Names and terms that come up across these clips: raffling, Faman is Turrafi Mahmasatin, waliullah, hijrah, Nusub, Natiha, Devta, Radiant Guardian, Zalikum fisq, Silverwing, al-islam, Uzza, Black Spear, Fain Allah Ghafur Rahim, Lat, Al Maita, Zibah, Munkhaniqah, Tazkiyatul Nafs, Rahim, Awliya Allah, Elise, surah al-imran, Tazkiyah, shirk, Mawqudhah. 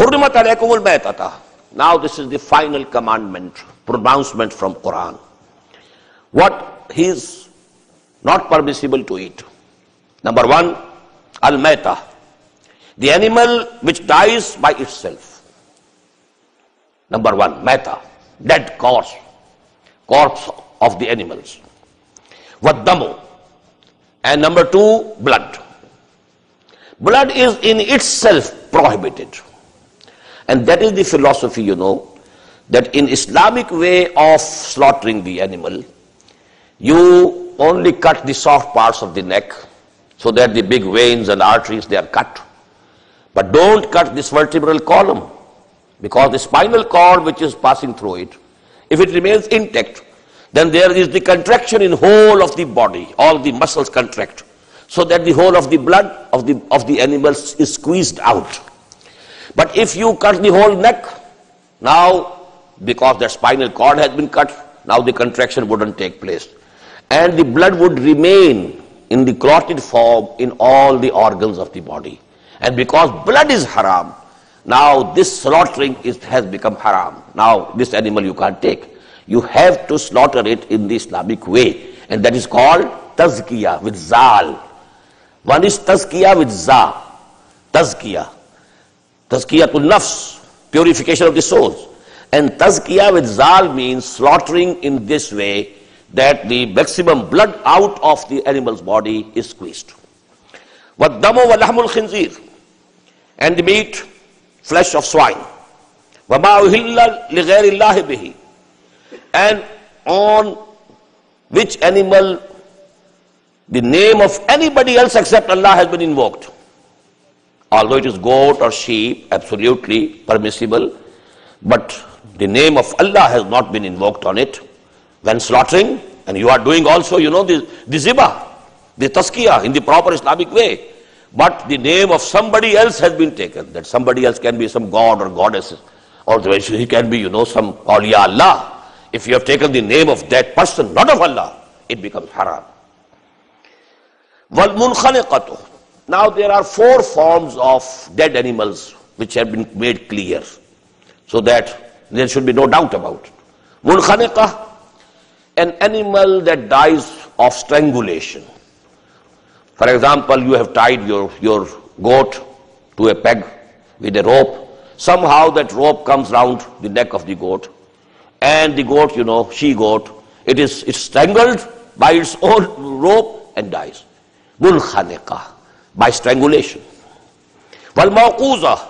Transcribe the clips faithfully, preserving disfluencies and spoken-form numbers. Hurrimat alaykumul maitata. Now this is the final commandment, pronouncement from Quran. What is not permissible to eat. Number one, Al Maita, the animal which dies by itself. Number one, Maita, dead corpse, corpse of the animals. Waddamu, and number two, blood. Blood is in itself prohibited. And that is the philosophy, you know, that in Islamic way of slaughtering the animal, you only cut the soft parts of the neck, so that the big veins and arteries, they are cut. But don't cut this vertebral column, because the spinal cord which is passing through it, if it remains intact, then there is the contraction in whole of the body, all the muscles contract, so that the whole of the blood of the, of the animals is squeezed out. But if you cut the whole neck, now because the spinal cord has been cut, now the contraction wouldn't take place. And the blood would remain in the clotted form in all the organs of the body. And because blood is haram, now this slaughtering is, has become haram. Now this animal you can't take. You have to slaughter it in the Islamic way. And that is called Tazkiyah with Zal. One is Tazkiyah with Za. Tazkiyah. Tazkiyatul Nafs, purification of the souls. And Tazkiyah with Zal means slaughtering in this way that the maximum blood out of the animal's body is squeezed. Waddamu wa lahmul khinzir, and the meat, flesh of swine. Wama uhilla li ghayri Allahi bihi, and on which animal the name of anybody else except Allah has been invoked. Although it is goat or sheep, absolutely permissible, but the name of Allah has not been invoked on it. When slaughtering, and you are doing also, you know, the, the zibah, the tazkiyah in the proper Islamic way, but the name of somebody else has been taken. That somebody else can be some god or goddess, or he can be, you know, some awliya Allah. If you have taken the name of that person, not of Allah, it becomes haram. Wal munkhaniqah. Now there are four forms of dead animals which have been made clear, so that there should be no doubt about it. Munkhaniqah, an animal that dies of strangulation. For example, you have tied your, your goat to a peg with a rope. Somehow that rope comes round the neck of the goat. And the goat, you know, she goat, it is it's strangled by its own rope and dies. Munkhaniqah, by strangulation. Wal Maqusa,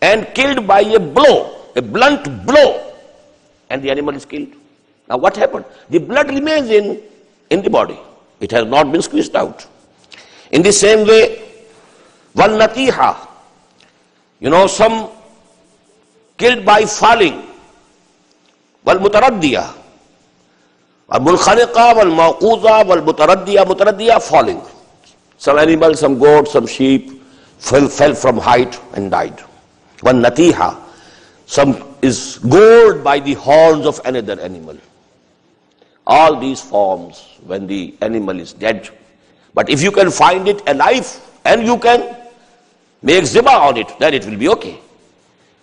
and killed by a blow, a blunt blow, and the animal is killed. Now what happened? The blood remains in, in the body. It has not been squeezed out. In the same way, wal Natiha, you know, some killed by falling. Wal Mutaraddiya, wal Munkhaniqah, wal Maqusa, wal Mutaraddiya, Mutaraddiya, falling. Some animal, some goat, some sheep fell, fell from height and died. Wal Natiha, some is gored by the horns of another animal. All these forms when the animal is dead. But if you can find it alive and you can make zibah on it, then it will be okay.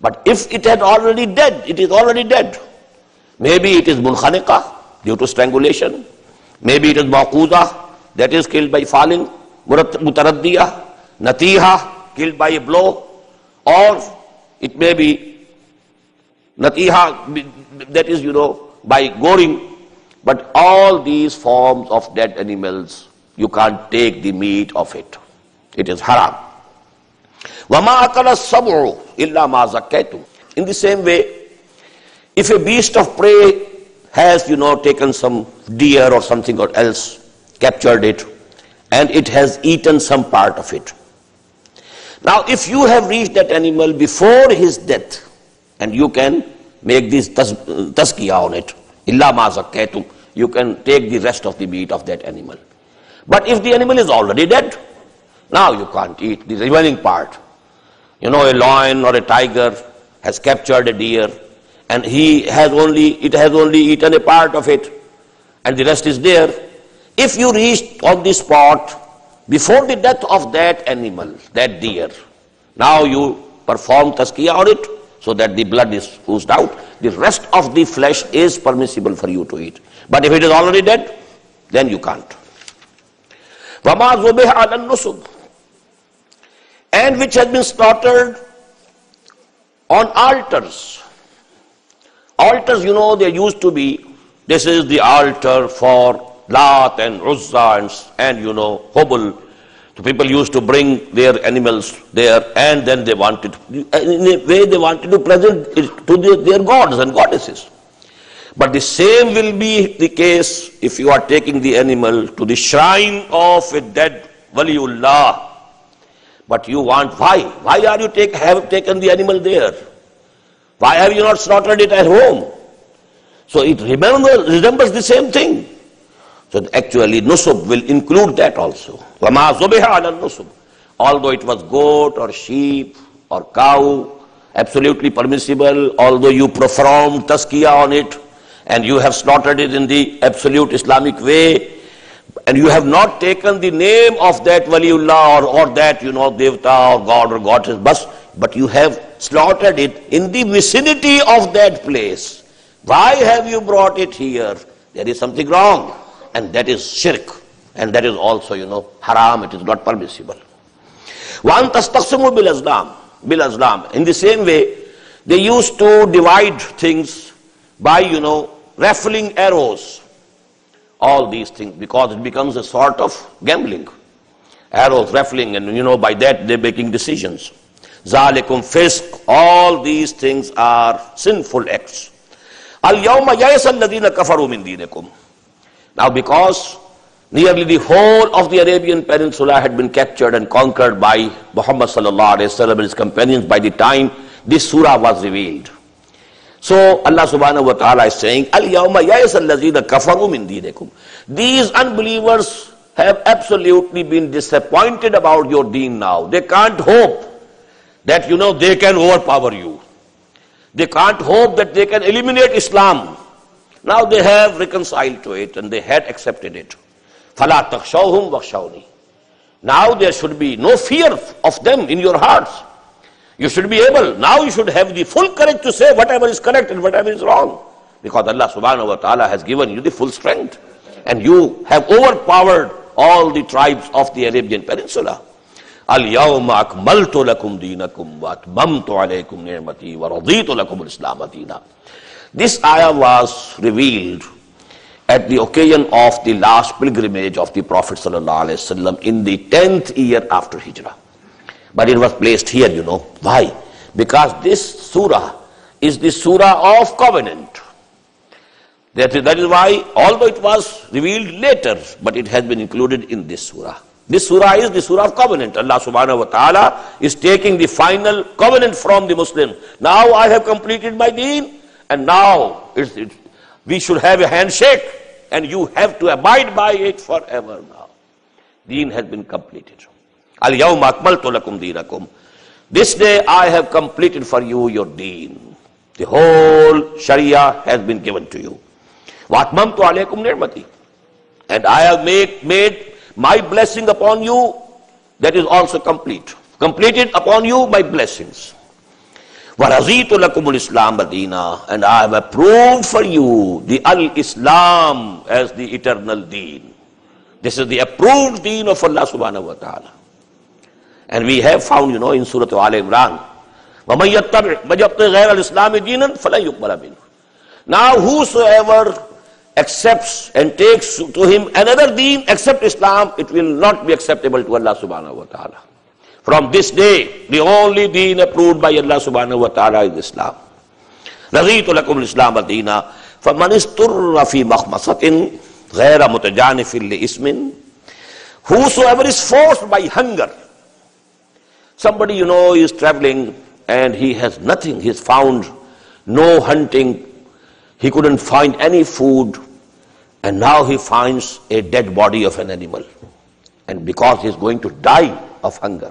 But if it had already dead, it is already dead. Maybe it is munkhaniqah, due to strangulation. Maybe it is mawqudhah, that is killed by falling. Mutaraddiyah, Natiha, killed by a blow. Or it may be Natiha, that is, you know, by goring. But all these forms of dead animals, you can't take the meat of it. It is haram. وَمَا أَكَلَ السَّبْعُ إِلَّا مَا زَكَّيْتُمْ. In the same way, if a beast of prey has, you know, taken some deer or something or else, captured it, and it has eaten some part of it. Now, if you have reached that animal before his death, and you can make this tazkiyah on it, illa ma zakkaytum, you can take the rest of the meat of that animal. But if the animal is already dead, now you can't eat the remaining part. You know, a lion or a tiger has captured a deer, and he has only, it has only eaten a part of it, and the rest is there. If you reached on the spot before the death of that animal, that deer, now you perform tazkiyah on it so that the blood is oozed out. The rest of the flesh is permissible for you to eat. But if it is already dead, then you can't. وَمَا ذُبِحَ عَلَى النُّسُبِ, and which has been slaughtered on altars. Altars, you know, there used to be, this is the altar for Lat and Uzza and, and you know, Hobul. So people used to bring their animals there, and then they wanted, in a way they wanted to present it to their, their gods and goddesses. But the same will be the case if you are taking the animal to the shrine of a dead waliullah. But you want, why? Why are you take, have taken the animal there? Why have you not slaughtered it at home? So it remembers, resembles the same thing. So actually, Nusub will include that also. وَمَا ذُبِحَ عَلَى النُّسُبِ, although it was goat or sheep or cow, absolutely permissible, although you performed tazkiyah on it and you have slaughtered it in the absolute Islamic way, and you have not taken the name of that waliullah or, or that, you know, Devta or God or Goddess, but, but you have slaughtered it in the vicinity of that place. Why have you brought it here? There is something wrong. And that is shirk, and that is also, you know, haram. It is not permissible. One tastaqsimu bil azlam, bil azlam. In the same way, they used to divide things by, you know, raffling arrows. All these things, because it becomes a sort of gambling. Arrows, raffling, and you know, by that they're making decisions. Zalikum fisq. All these things are sinful acts. Al yawma ya'isa alladhina kafaru min dinikum. Now, because nearly the whole of the Arabian Peninsula had been captured and conquered by Muhammad sallallahu alayhi wa sallam and his companions by the time this surah was revealed. So, Allah subhanahu wa ta'ala is saying, Al-yawma ya'isa allazina kafaru min dinikum. These unbelievers have absolutely been disappointed about your deen now. They can't hope that, you know, they can overpower you. They can't hope that they can eliminate Islam. Now they have reconciled to it and they had accepted it. فَلَا تَخْشَوْهُمْ وَخْشَوْنِي. Now there should be no fear of them in your hearts. You should be able, now you should have the full courage to say whatever is correct and whatever is wrong. Because Allah subhanahu wa ta'ala has given you the full strength. And you have overpowered all the tribes of the Arabian Peninsula. الْيَوْمَ أَكْمَلْتُ لَكُمْ دِينَكُمْ وَأَتْمَمْتُ عَلَيْكُمْ نِعْمَتِي وَرَضِيتُ لَكُمُ الْإِسْلَامَ دِينًا. This ayah was revealed at the occasion of the last pilgrimage of the Prophet sallallahu alayhi wa sallam in the tenth year after hijrah. But it was placed here, you know. Why? Because this surah is the surah of covenant. That is, that is why, although it was revealed later, but it has been included in this surah. This surah is the surah of covenant. Allah subhanahu wa ta'ala is taking the final covenant from the Muslim. Now I have completed my deen. And now, it's, it, we should have a handshake, and you have to abide by it forever now. Deen has been completed. Al-yawma akmaltu lakum dinakum. This day I have completed for you your deen. The whole Sharia has been given to you. Wa atmamtu alaykum ni'mati. And I have made, made my blessing upon you, that is also complete. Completed upon you my blessings. وَرَضِيتُ لَكُمُ الْإِسْلَامَ دِينًا. And I have approved for you the al-islam as the eternal deen. This is the approved deen of Allah subhanahu wa ta'ala. And we have found, you know, in surah al-imran, وَمَنْ يَتَّبْعِ مَجَبْتِ غَيْرَ الْإِسْلَامِ دِينًا فَلَنْ يُقْبَلَ مِنْهُ. Now whosoever accepts and takes to him another deen except Islam, it will not be acceptable to Allah subhanahu wa ta'ala. From this day, the only deen approved by Allah subhanahu wa ta'ala is Islam. رَضِيتُ لَكُمُ الْإِسْلَامَ دِينًا فَمَنْ is Turrafi Mahmasatin غَيْرَ مُتَجَانِفٍ لِإِسْمٍ. Whosoever is forced by hunger. Somebody, you know, is traveling and he has nothing. He's found no hunting. He couldn't find any food. And now he finds a dead body of an animal. And because he's going to die of hunger.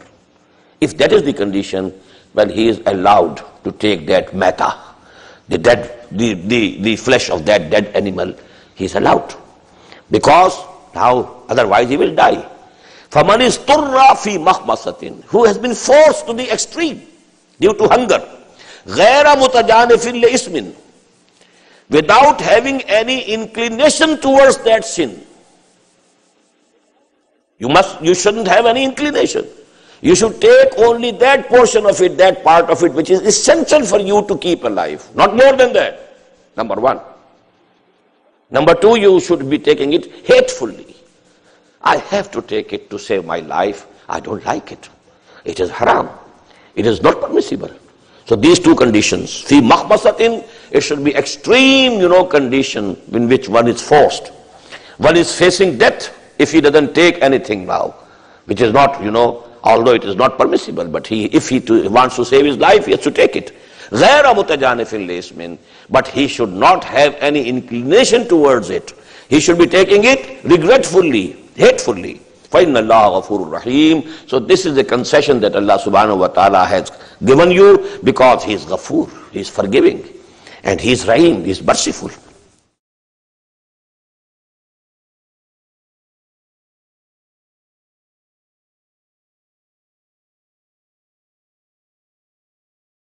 If that is the condition, well, he is allowed to take that maita, the dead, the, the, the flesh of that dead animal, he is allowed. Because now, otherwise he will die. Faman is Turrafi Mahmasatin, who has been forced to the extreme. due to hunger, غَيْرَ مُتَجَانِفٍ لِإِسْمٍ, without having any inclination towards that sin. You must, you shouldn't have any inclination. You should take only that portion of it, that part of it, which is essential for you to keep alive. Not more than that. Number one. Number two, you should be taking it hatefully. I have to take it to save my life. I don't like it. It is haram. It is not permissible. So these two conditions. Fi maqbasatin, it should be extreme, you know, condition in which one is forced. One is facing death if he doesn't take anything now, which is not, you know, although it is not permissible, but he, if he to, wants to save his life, he has to take it. غَيْرَ مُتَجَانِفٍ لِإِثْمٍ, but he should not have any inclination towards it. He should be taking it regretfully, hatefully. Fain Allah Ghafur Rahim. So this is the concession that Allah subhanahu wa ta'ala has given you, because He is Ghafur, He is forgiving, and He is Rahim, He is merciful.